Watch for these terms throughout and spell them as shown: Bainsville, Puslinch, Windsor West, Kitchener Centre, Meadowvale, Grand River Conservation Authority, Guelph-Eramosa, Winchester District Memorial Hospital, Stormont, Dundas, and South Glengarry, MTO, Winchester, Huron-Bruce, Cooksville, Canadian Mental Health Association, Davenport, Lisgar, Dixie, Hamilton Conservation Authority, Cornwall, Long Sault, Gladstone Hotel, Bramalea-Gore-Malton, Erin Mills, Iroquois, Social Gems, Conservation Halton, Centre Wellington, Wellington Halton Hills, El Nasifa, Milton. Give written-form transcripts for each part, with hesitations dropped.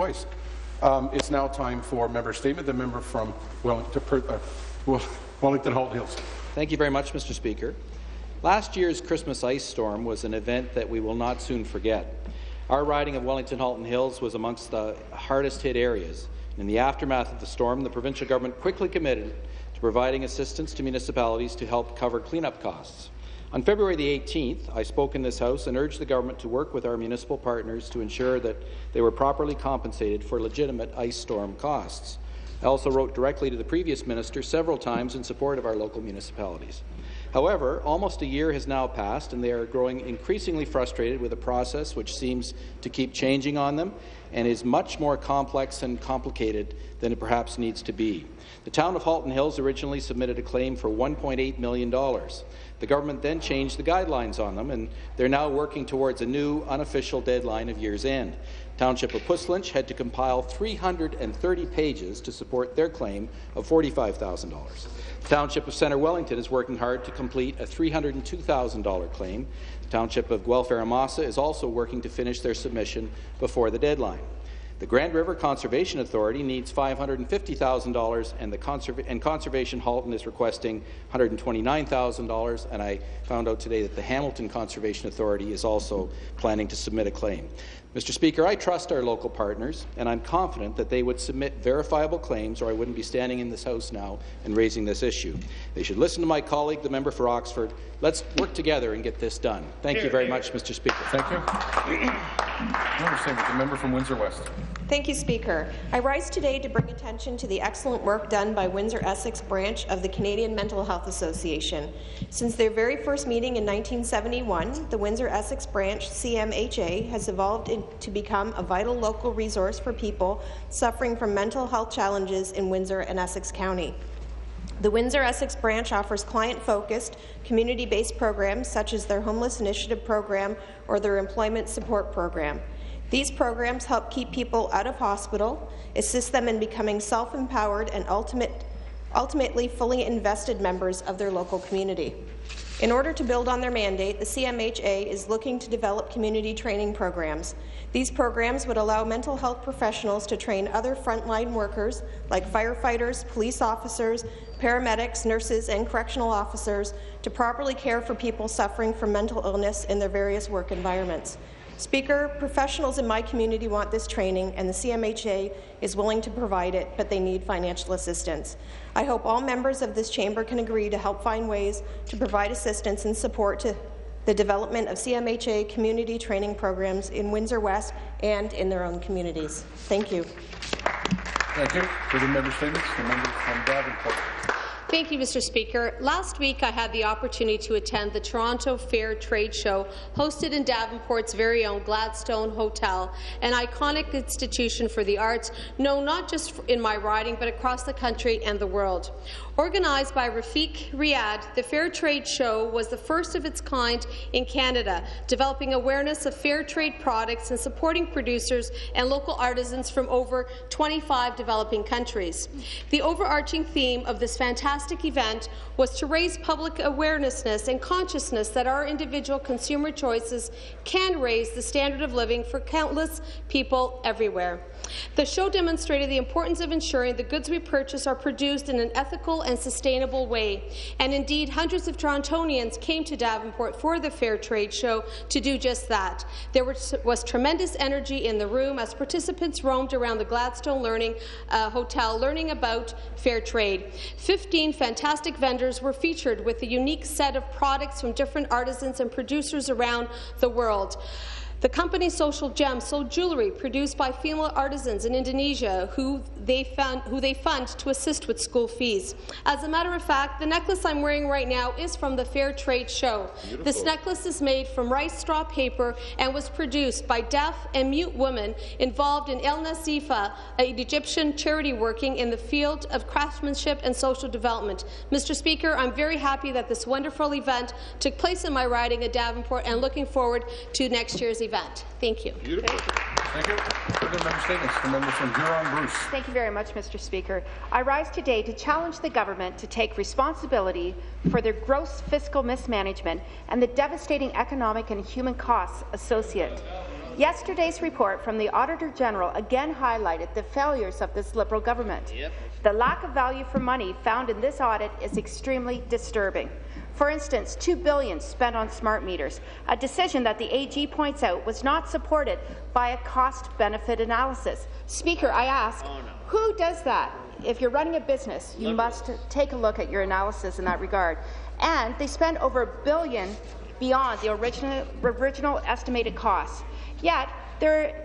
twice. It's now time for member statement. The member from Wellington Halton Hills. Thank you very much, Mr. Speaker. Last year's Christmas ice storm was an event that we will not soon forget. Our riding of Wellington Halton Hills was amongst the hardest hit areas. In the aftermath of the storm, the provincial government quickly committed to providing assistance to municipalities to help cover cleanup costs. On February the 18th, I spoke in this House and urged the government to work with our municipal partners to ensure that they were properly compensated for legitimate ice storm costs. I also wrote directly to the previous minister several times in support of our local municipalities. However, almost a year has now passed, and they are growing increasingly frustrated with a process which seems to keep changing on them and is much more complex and complicated than it perhaps needs to be. The town of Halton Hills originally submitted a claim for $1.8 million. The government then changed the guidelines on them, and they're now working towards a new unofficial deadline of year's end. Township of Puslinch had to compile 330 pages to support their claim of $45,000. The Township of Centre Wellington is working hard to complete a $302,000 claim. The Township of Guelph-Eramosa is also working to finish their submission before the deadline. The Grand River Conservation Authority needs $550,000, and Conservation Halton is requesting $129,000, and I found out today that the Hamilton Conservation Authority is also planning to submit a claim. Mr. Speaker, I trust our local partners, and I'm confident that they would submit verifiable claims, or I wouldn't be standing in this House now and raising this issue. They should listen to my colleague, the member for Oxford. Let's work together and get this done. Thank you very much, Mr. Speaker. Thank you. The member from Windsor West. Thank you, Speaker. I rise today to bring attention to the excellent work done by Windsor-Essex branch of the Canadian Mental Health Association. Since their very first meeting in 1971, the Windsor-Essex branch CMHA has evolved to become a vital local resource for people suffering from mental health challenges in Windsor and Essex County. The Windsor-Essex branch offers client-focused, community-based programs such as their Homeless Initiative Program or their Employment Support Program. These programs help keep people out of hospital, assist them in becoming self-empowered and ultimately fully invested members of their local community. In order to build on their mandate, the CMHA is looking to develop community training programs. These programs would allow mental health professionals to train other frontline workers like firefighters, police officers, paramedics, nurses, and correctional officers to properly care for people suffering from mental illness in their various work environments. Speaker, professionals in my community want this training, and the CMHA is willing to provide it, but they need financial assistance. I hope all members of this chamber can agree to help find ways to provide assistance and support to the development of CMHA community training programs in Windsor West and in their own communities. Thank you. Thank you. For the member statements, the member from Davenport. Thank you, Mr. Speaker. Last week, I had the opportunity to attend the Toronto Fair Trade Show hosted in Davenport's very own Gladstone Hotel, an iconic institution for the arts, known not just in my riding, but across the country and the world. Organized by Rafiq Riyadh, the Fair Trade Show was the first of its kind in Canada, developing awareness of fair trade products and supporting producers and local artisans from over 25 developing countries. The overarching theme of this fantastic event was to raise public awareness and consciousness that our individual consumer choices can raise the standard of living for countless people everywhere. The show demonstrated the importance of ensuring the goods we purchase are produced in an ethical and sustainable way, and indeed hundreds of Torontonians came to Davenport for the Fair Trade Show to do just that. There was tremendous energy in the room as participants roamed around the Gladstone Hotel learning about fair trade. 15 fantastic vendors were featured with a unique set of products from different artisans and producers around the world. The company Social Gems sold jewelry produced by female artisans in Indonesia who they fund to assist with school fees. As a matter of fact, the necklace I'm wearing right now is from the Fair Trade Show. Beautiful. This necklace is made from rice straw paper and was produced by deaf and mute women involved in El Nasifa, an Egyptian charity working in the field of craftsmanship and social development. Mr. Speaker, I'm very happy that this wonderful event took place in my riding at Davenport and looking forward to next year's event. Thank you. Beautiful. Thank you. Further member statements. The member from Huron-Bruce. Thank you very much, Mr. Speaker. I rise today to challenge the government to take responsibility for their gross fiscal mismanagement and the devastating economic and human costs associated Yesterday's report from the Auditor General again highlighted the failures of this Liberal government. Yep. The lack of value for money found in this audit is extremely disturbing. For instance, $2 billion spent on smart meters, a decision that the AG points out was not supported by a cost-benefit analysis. Speaker, I ask, who does that? If you're running a business, you must take a look at your analysis in that regard. And they spend over $1 billion beyond the original estimated costs. Yet, there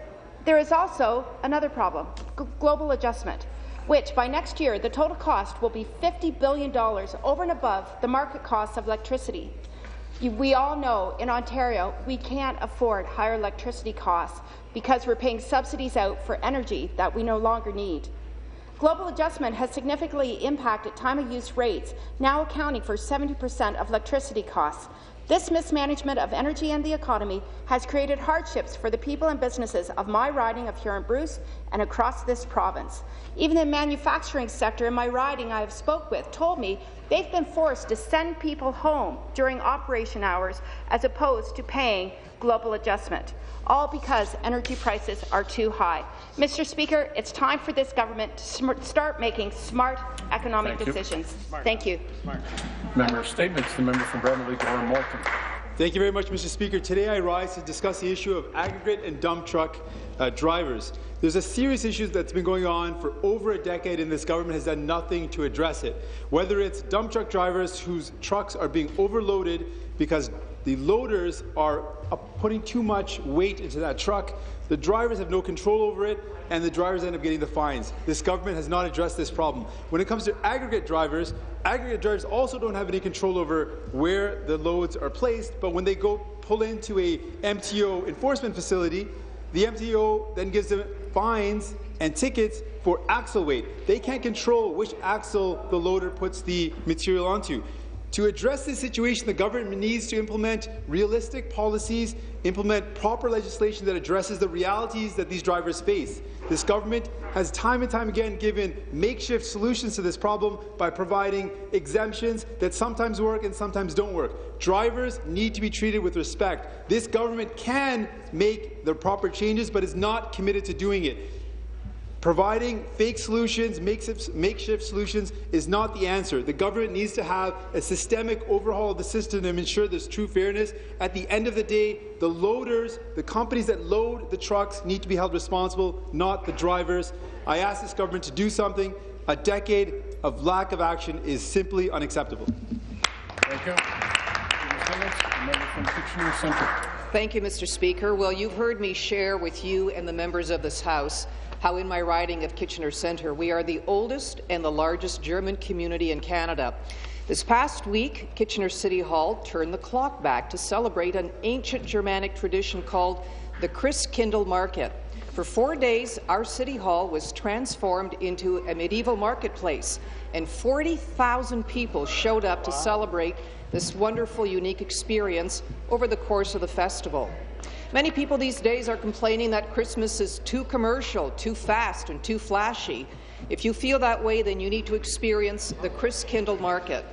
is also another problem, global adjustment, which by next year the total cost will be $50 billion over and above the market cost of electricity. We all know in Ontario we can't afford higher electricity costs because we're paying subsidies out for energy that we no longer need. Global adjustment has significantly impacted time-of-use rates, now accounting for 70% of electricity costs. This mismanagement of energy and the economy has created hardships for the people and businesses of my riding of Huron-Bruce and across this province. Even the manufacturing sector in my riding I have spoke with told me they've been forced to send people home during operation hours as opposed to paying global adjustment, all because energy prices are too high. Mr. Speaker, it's time for this government to start making smart economic decisions. Thank you. Member statements. The member from Bramalea-Gore-Malton. Thank you very much, Mr. Speaker. Today I rise to discuss the issue of aggregate and dump truck drivers. There's a serious issue that's been going on for over a decade, and this government has done nothing to address it. Whether it's dump truck drivers whose trucks are being overloaded because the loaders are putting too much weight into that truck, the drivers have no control over it, and the drivers end up getting the fines. This government has not addressed this problem. When it comes to aggregate drivers also don't have any control over where the loads are placed, but when they go pull into a MTO enforcement facility, the MTO then gives them fines and tickets for axle weight. They can't control which axle the loader puts the material onto. To address this situation, the government needs to implement realistic policies, implement proper legislation that addresses the realities that these drivers face. This government has time and time again given makeshift solutions to this problem by providing exemptions that sometimes work and sometimes don't work. Drivers need to be treated with respect. This government can make the proper changes, but is not committed to doing it. Providing fake solutions, makeshift solutions, is not the answer. The government needs to have a systemic overhaul of the system and ensure there's true fairness. At the end of the day, the loaders, the companies that load the trucks, need to be held responsible, not the drivers. I ask this government to do something. A decade of lack of action is simply unacceptable. Thank you. Member from Kitchener Centre. Thank you, Mr. Speaker. Well, you've heard me share with you and the members of this House how in my riding of Kitchener Centre, we are the oldest and the largest German community in Canada. This past week, Kitchener City Hall turned the clock back to celebrate an ancient Germanic tradition called the Christkindl Market. For 4 days, our City Hall was transformed into a medieval marketplace, and 40,000 people showed up to celebrate this wonderful, unique experience over the course of the festival. Many people these days are complaining that Christmas is too commercial, too fast, and too flashy. If you feel that way, then you need to experience the Christkindl Market.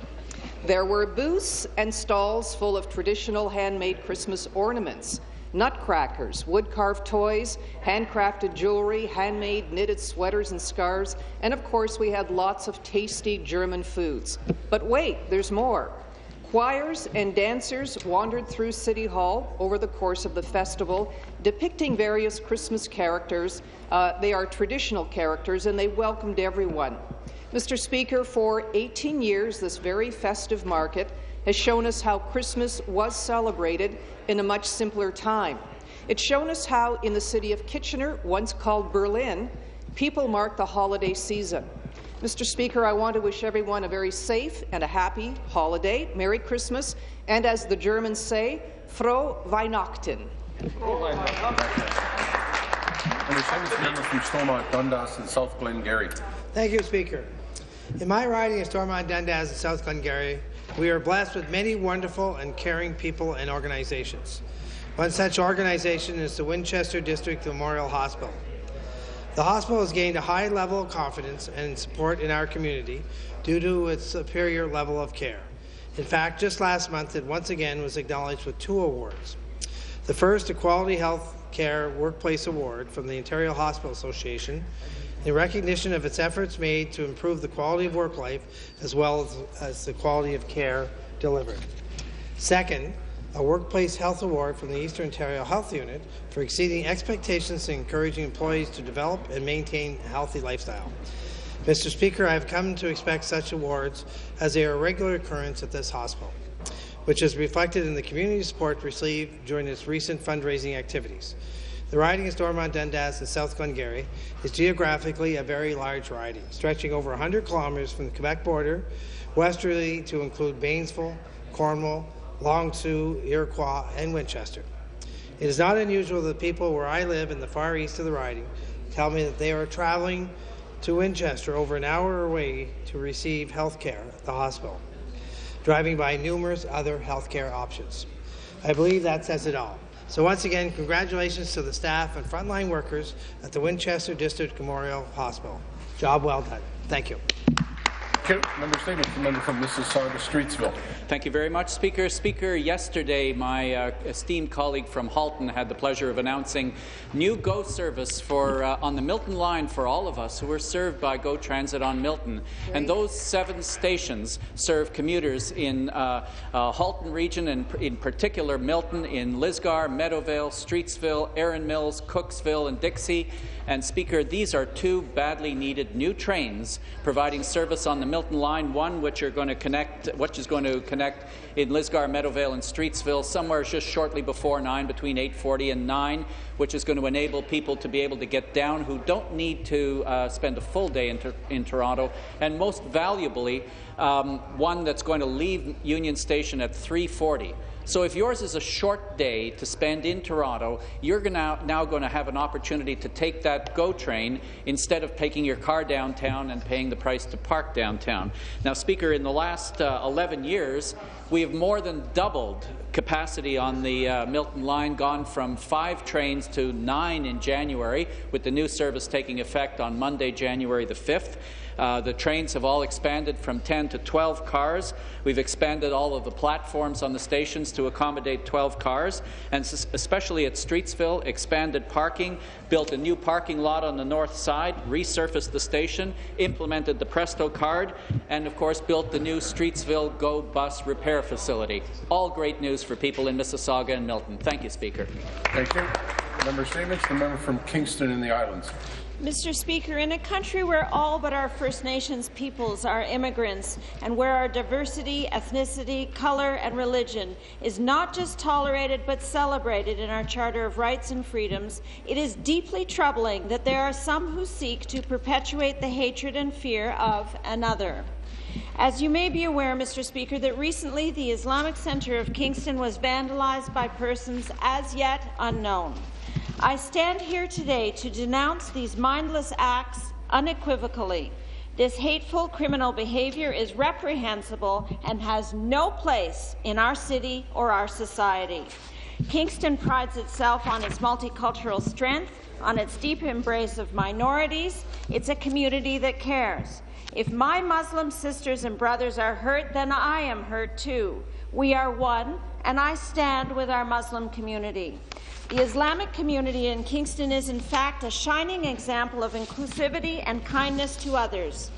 There were booths and stalls full of traditional handmade Christmas ornaments, nutcrackers, wood-carved toys, handcrafted jewelry, handmade knitted sweaters and scarves, and of course we had lots of tasty German foods. But wait, there's more. Choirs and dancers wandered through City Hall over the course of the festival, depicting various Christmas characters. They are traditional characters, and they welcomed everyone. Mr. Speaker, for 18 years, this very festive market has shown us how Christmas was celebrated in a much simpler time. It's shown us how, in the city of Kitchener, once called Berlin, people mark the holiday season. Mr. Speaker, I want to wish everyone a very safe and a happy holiday. Merry Christmas, and as the Germans say, Frohe Weihnachten. From Stormont, Dundas, and South Glengarry. Thank you, Speaker. In my riding of Stormont, Dundas, and South Glengarry, we are blessed with many wonderful and caring people and organizations. One such organization is the Winchester District Memorial Hospital. The hospital has gained a high level of confidence and support in our community due to its superior level of care. In fact, just last month it once again was acknowledged with 2 awards. The first, a Quality Health Care Workplace Award from the Ontario Hospital Association in recognition of its efforts made to improve the quality of work life as well as the quality of care delivered. Second, a Workplace Health Award from the Eastern Ontario Health Unit for exceeding expectations and encouraging employees to develop and maintain a healthy lifestyle. Mr. Speaker, I have come to expect such awards as they are a regular occurrence at this hospital, which is reflected in the community support received during its recent fundraising activities. The riding of Stormont, Dundas, and South Glengarry is geographically a very large riding, stretching over 100 kilometres from the Quebec border, westerly to include Bainsville, Cornwall, Long Sault, Iroquois, and Winchester. It is not unusual that people where I live in the far east of the riding tell me that they are travelling to Winchester over an hour away to receive health care at the hospital, driving by numerous other health care options. I believe that says it all. So once again, congratulations to the staff and frontline workers at the Winchester District Memorial Hospital. Job well done. Thank you. Member statement. Member from Mississauga Streetsville. Thank you very much, Speaker. Speaker, yesterday my esteemed colleague from Halton had the pleasure of announcing new GO service for on the Milton line for all of us who are served by GO Transit on Milton. Great. And those 7 stations serve commuters in Halton region, and in particular Milton, in Lisgar, Meadowvale, Streetsville, Erin Mills, Cooksville, and Dixie. And Speaker, these are 2 badly needed new trains providing service on the Milton line, one which is going to connect in Lisgar, Meadowvale, and Streetsville somewhere just shortly before 9, between 8:40 and 9, which is going to enable people to be able to get down who don't need to spend a full day in Toronto, and most valuably, one that's going to leave Union Station at 3:40. So if yours is a short day to spend in Toronto, you're now going to have an opportunity to take that GO train instead of taking your car downtown and paying the price to park downtown. Now, Speaker, in the last 11 years, we have more than doubled capacity on the Milton line, gone from 5 trains to 9 in January, with the new service taking effect on Monday, January the 5th. The trains have all expanded from 10 to 12 cars. We've expanded all of the platforms on the stations to accommodate 12 cars, and especially at Streetsville, expanded parking, built a new parking lot on the north side, resurfaced the station, implemented the Presto card, and of course built the new Streetsville GO bus repair facility. All great news for people in Mississauga and Milton. Thank you, Speaker. Thank you. Member statements. The member from Kingston in the Islands. Mr. Speaker, in a country where all but our First Nations peoples are immigrants, and where our diversity, ethnicity, colour and religion is not just tolerated but celebrated in our Charter of Rights and Freedoms, it is deeply troubling that there are some who seek to perpetuate the hatred and fear of another. As you may be aware, Mr. Speaker, that recently the Islamic Centre of Kingston was vandalised by persons as yet unknown. I stand here today to denounce these mindless acts unequivocally. This hateful criminal behaviour is reprehensible and has no place in our city or our society. Kingston prides itself on its multicultural strength, on its deep embrace of minorities. It's a community that cares. If my Muslim sisters and brothers are hurt, then I am hurt too. We are one, and I stand with our Muslim community. The Islamic community in Kingston is, in fact, a shining example of inclusivity and kindness to others.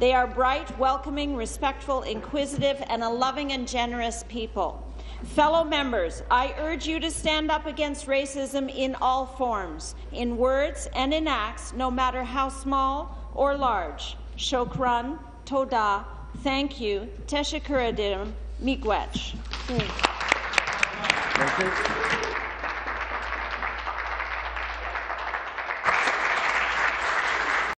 They are bright, welcoming, respectful, inquisitive, and a loving and generous people. Fellow members, I urge you to stand up against racism in all forms, in words and in acts, no matter how small or large. Shokran, Toda, thank you, Teshakuradim, Miigwech. Thank you.